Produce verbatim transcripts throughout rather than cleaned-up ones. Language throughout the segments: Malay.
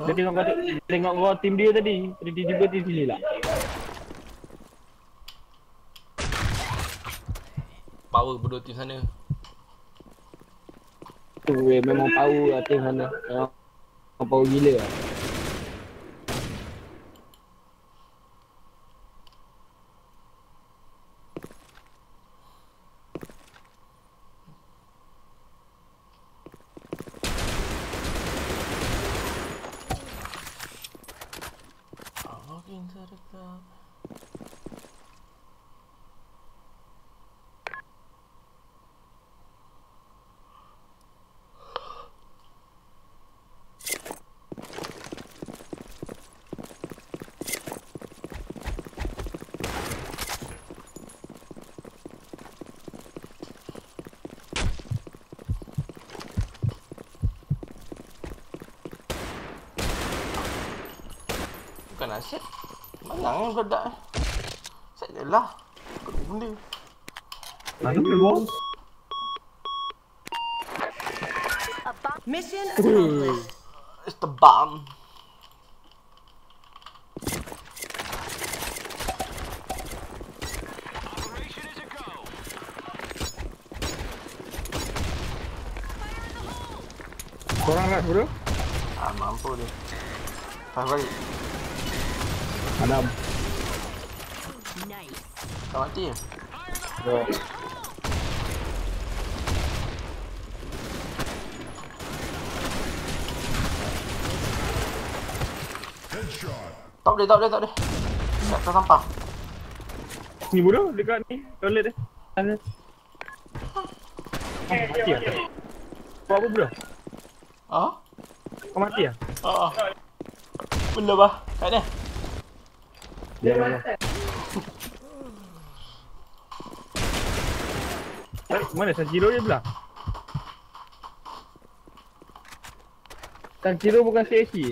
Dia tengok kau tengok kau tim dia tadi. Tadi tiba-tiba dia pilih lah. Power bodoh tim sana. Tu memang power lah tim sana. Memang power gila lah. Bukan asyik malang kau tak. Asyik je lah. Kau tak benda. Aduh boleh buang. Mission accomplished. It's the bomb. Korang kat bro? Ah mampu dia. Pas balik Adam. Nice. Kau mati ya? Dah. Headshot. Top dia, top dia, top dia. Tak tersampah. Ni bodoh dekat ni. Toilet dia. Sana. Kau mati ya? Kau apa bodoh? Ha? Kau mati ya? Ha. Benda bah. Kat dia. Dia mana? Eh, mana Sanjiro dia pula? Sanjiro bukan C S C.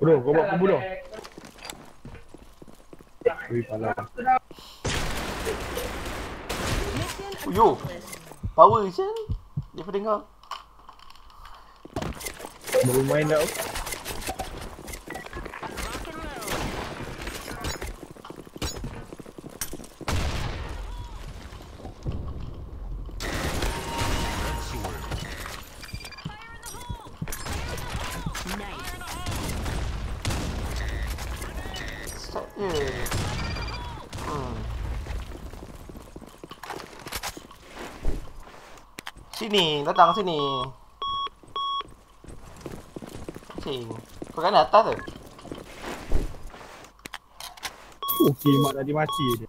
Bro, kau buat pembunuh. Ui, pala. Yo, power je. Dia pendengar. Baru main dah. Sini, datang sini. Cing, kau kan atas tu. Okey, mak tadi mati dia.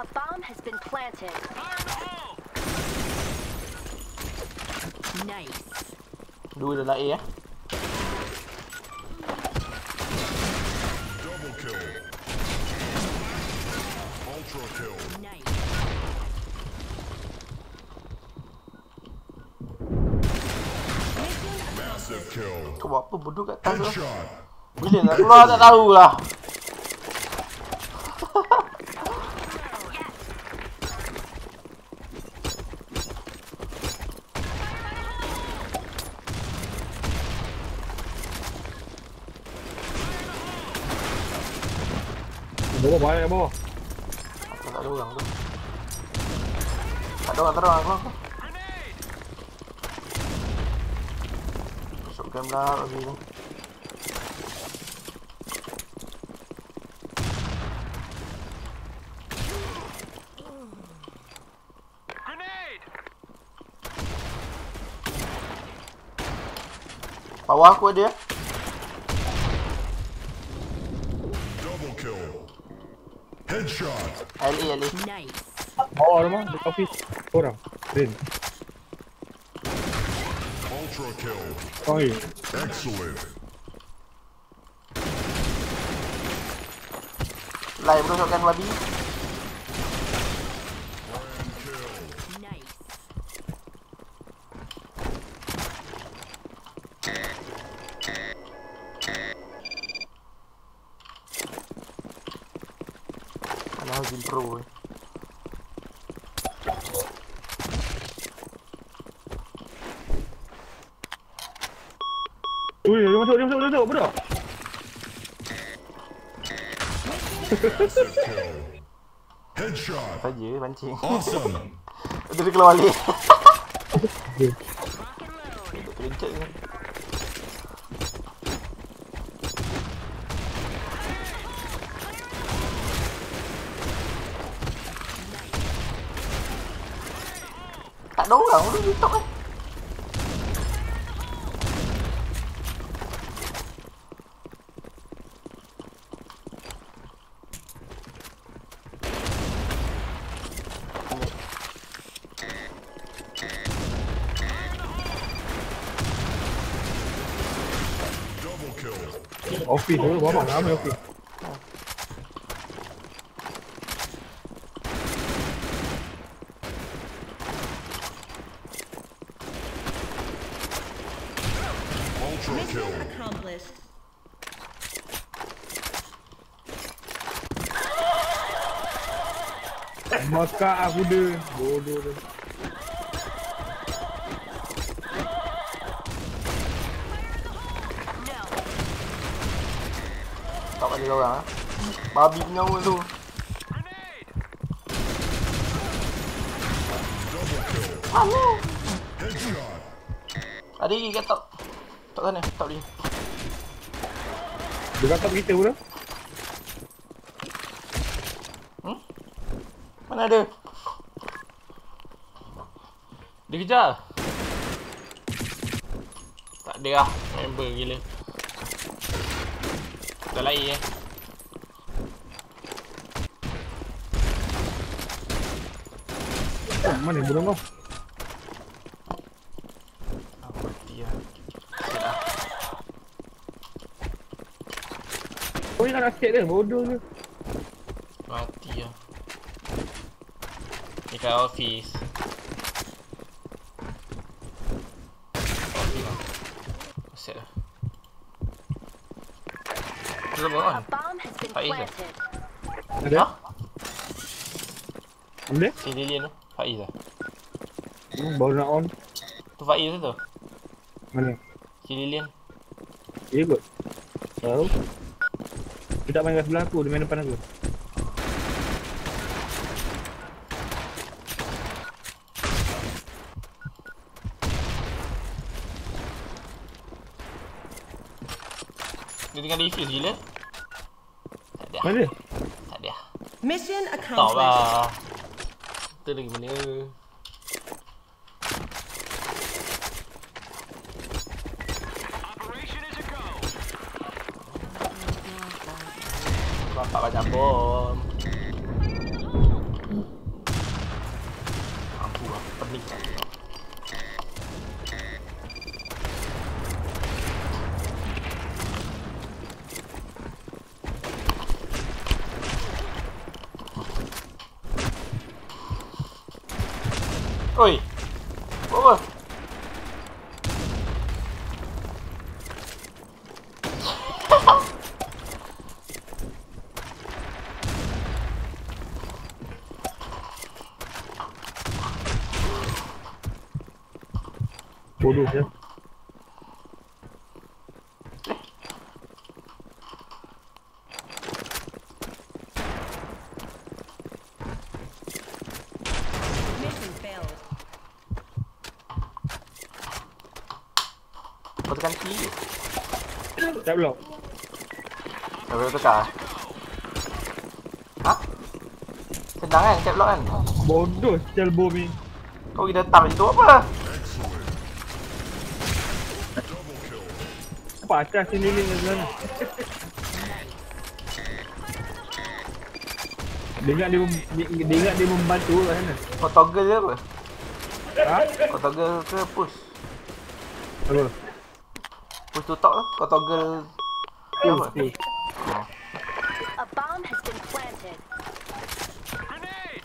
A bomb has been planted. Nice. Dua dah A eh. Double kill. Ultra kill. Nice. Kau buat apa bodoh kat atas tu? Bila nak keluar tak tahulah. Bawah banyak bawah. Tak ada orang tu. Tak ada orang terang keluar tu. Kamera lagi tu. Bawah aku ada. Double kill. Headshot. Ali Ali. Nice. Oh, rumah di office orang. Green. Ultra kill. Fire. Excellent. Lai berusokkan babi. Nice. Alah jin pro. Dia masuk, dia masuk, dia masuk. Bodoh. Headshot. Saja pancing. Awesome. Dia keluar balik. Kelincik ni. Tak ada orang pun di TikTok ni. Off feed dulu, bawa nama off feed. Ultra kill accomplished. Maka aku deh, bodoh deh. Tak ada orang ah. Babi penyawa tu. Alu. Ada gigi kat top. Top sana, top dia. Dia kat top kita pula. Hmm? Mana ada? Dia kejar. Tak ada lah, member gila. Dah lain eh. Mana burung kau? Apa dia? Kau ni nak asyik dia, bodoh dia. Mati lah. Ni kat office. Office lah. Asyik lah. Lepas tu Faiz lah. Ada? Boleh? Si Lilian tu, Faiz lah. Baru nak on. Tu Faiz tu tu? Mana? Si Lilian. Ya kot. Tahu. Dia tak main kat sebelah aku, dia main depan aku. Dia tinggal defuse gila. Tak ada. Tak ada. Mission accomplished. Kita lagi mana? Operation is a go. Bapak macam bom. Mampu lah, pening lah. Oi. Apa? Bodoh ya. Kau tekan key je. Tak belum. Tak boleh tekan. Ha? Senang kan? Cap lock kan? Bodoh sel bom ni. Kau pergi datang macam tu apa? Apa atas sini ni sebenarnya? Dia ingat dia, dia ingat dia membantu kat sana. Kau toggle je apa? Ha? Kau toggle ke push? Apa? Push to talk lah, kau toggle apa? A bomb has been planted. Grenade.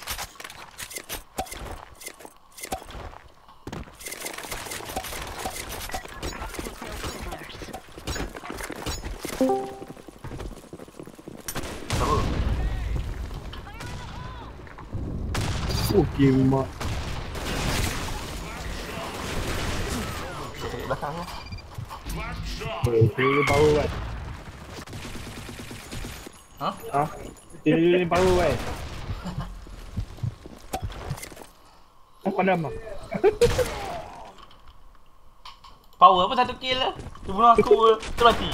Fuck you, Mak. Kita belakang lah. Dia power kan? Hah? Hah? Dia power kan? Aku pandam lah. Power apa satu kill lah. Dia bunuh aku lah. Kita mati.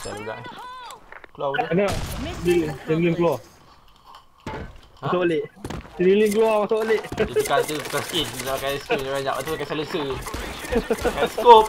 Keluar dah. Kena Sendirian keluar. Masuk balik. Sendirian keluar masuk balik. Dia tukar tu, tukar skin. Dia pakai skin dia banyak. Lepas tu pakai silencer. Pakai scope.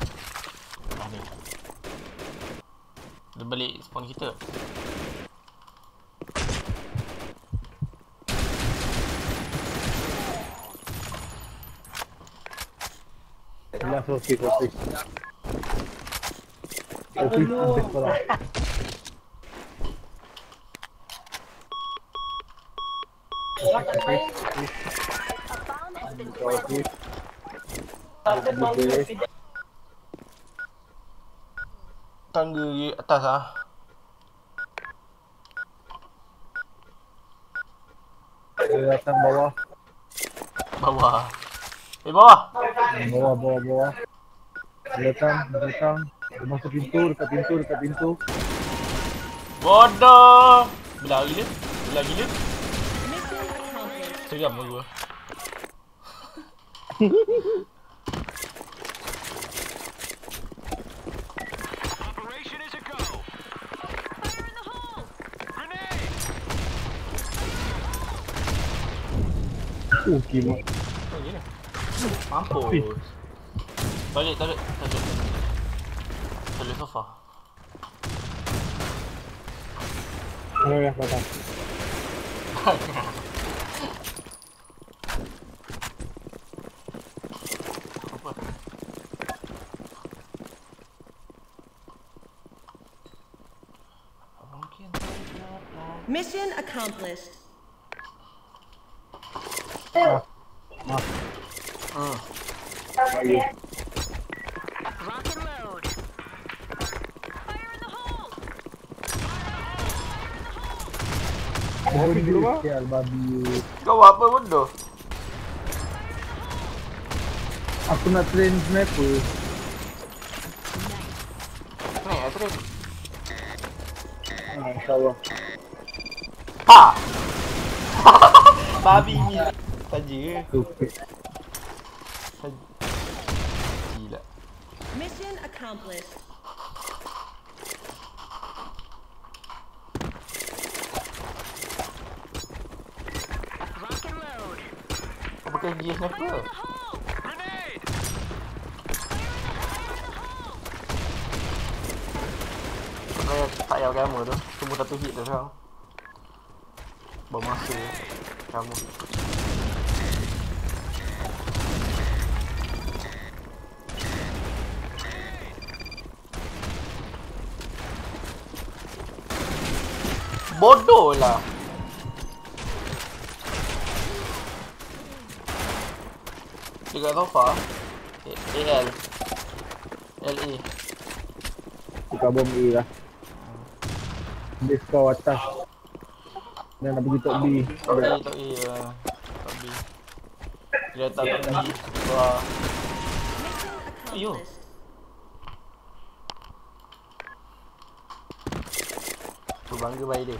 Dia balik spawn kita. Enough of people please. Oh please. Tangga di atas ah. Dia datang bawah. Bawah. Eh bawah. Bawah bawah bawah. Dia datang, dia datang. Dia masuk pintu, dekat pintu, dekat pintu. Bodoh. Belah gila. Belah gila. Seram gua. Oh, gila. Oh, gila. Mampus. Balik, tarik. Tarik. Tarik sofa. Aduh, dah patah. Mission accomplished. Ah, ah, ah. Okay. Rock and load. Fire in the hole. Fire in the hole. Fire in the hole. Kau apa bodoh? Aku nak train sniper. Ni aku train. Ah, insyaallah. Ha. Babi ni. Saja tu. Gila. Mission accomplished. Rock and load. Pakai gear sniper. Tak payah kamu tu. Semua satu hit tu sekarang. Bawa masuk kamu. bodoh lah. Dekat sofa A L L E buka bom E lah. Dia kau atas. Dan nak pergi top B. Top A, top A lah. Top B. Dia tak nak pergi. Wah. Ayuh. Tu bangga baik dia.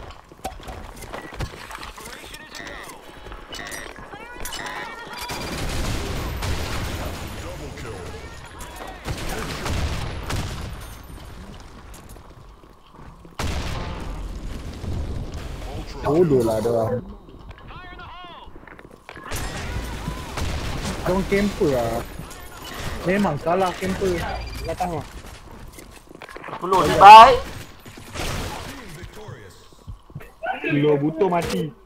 Bodoh lah dia. Diorang camper lah. Memang salah camper. Datang lah. Puluh, bye. Puluh butuh mati.